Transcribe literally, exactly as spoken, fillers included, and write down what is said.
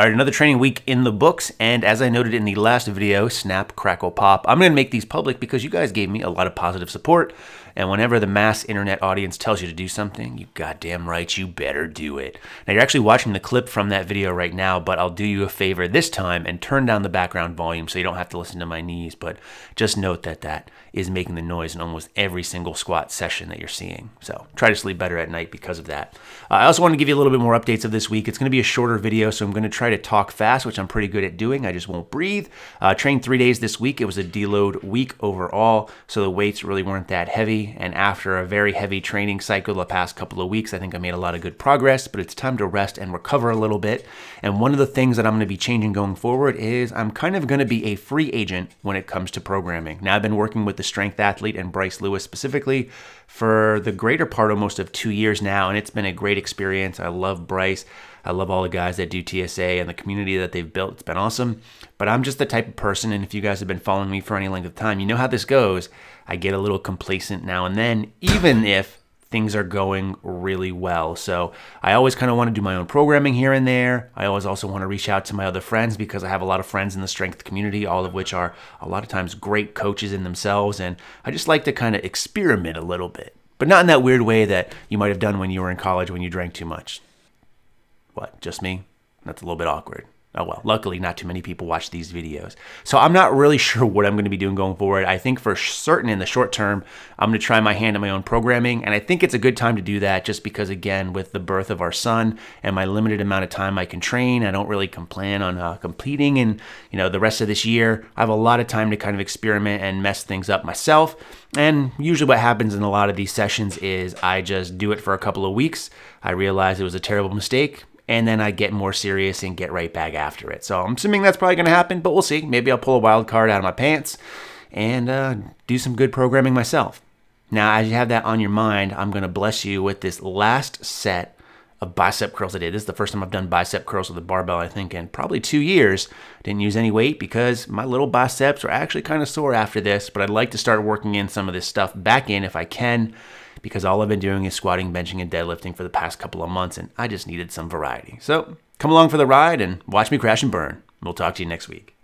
All right, another training week in the books, and as I noted in the last video, Snap, Crackle, Pop, I'm gonna make these public because you guys gave me a lot of positive support, and whenever the mass internet audience tells you to do something, you goddamn right, you better do it. Now, you're actually watching the clip from that video right now, but I'll do you a favor this time and turn down the background volume so you don't have to listen to my knees, but just note that that is making the noise in almost every single squat session that you're seeing. So try to sleep better at night because of that. Uh, I also want to give you a little bit more updates of this week. It's gonna be a shorter video, so I'm gonna try try to talk fast, which I'm pretty good at doing. I just won't breathe. Uh, trained three days this week. It was a deload week overall, so the weights really weren't that heavy. And after a very heavy training cycle the past couple of weeks, I think I made a lot of good progress, but it's time to rest and recover a little bit. And one of the things that I'm going to be changing going forward is I'm kind of going to be a free agent when it comes to programming. Now, I've been working with The Strength Athlete and Bryce Lewis specifically for the greater part almost of two years now, and it's been a great experience. I love Bryce. I love all the guys that do T S A and the community that they've built. It's been awesome. But I'm just the type of person, and if you guys have been following me for any length of time, you know how this goes. I get a little complacent now and then, even if things are going really well. So I always kind of want to do my own programming here and there. I always also want to reach out to my other friends because I have a lot of friends in the strength community, all of which are a lot of times great coaches in themselves. And I just like to kind of experiment a little bit, but not in that weird way that you might have done when you were in college when you drank too much. What, just me? That's a little bit awkward. Oh well, luckily not too many people watch these videos. So I'm not really sure what I'm gonna be doing going forward. I think for certain in the short term, I'm gonna try my hand at my own programming, and I think it's a good time to do that just because, again, with the birth of our son and my limited amount of time I can train, I don't really plan on uh, completing in, you know, the rest of this year. I have a lot of time to kind of experiment and mess things up myself. And usually what happens in a lot of these sessions is I just do it for a couple of weeks. I realize it was a terrible mistake, and then I get more serious and get right back after it. So I'm assuming that's probably gonna happen, but we'll see. Maybe I'll pull a wild card out of my pants and uh, do some good programming myself. Now, as you have that on your mind, I'm gonna bless you with this last set of bicep curls I did. This is the first time I've done bicep curls with a barbell, I think, in probably two years. Didn't use any weight because my little biceps are actually kind of sore after this, but I'd like to start working in some of this stuff back in if I can, because all I've been doing is squatting, benching, and deadlifting for the past couple of months, and I just needed some variety. So come along for the ride and watch me crash and burn. We'll talk to you next week.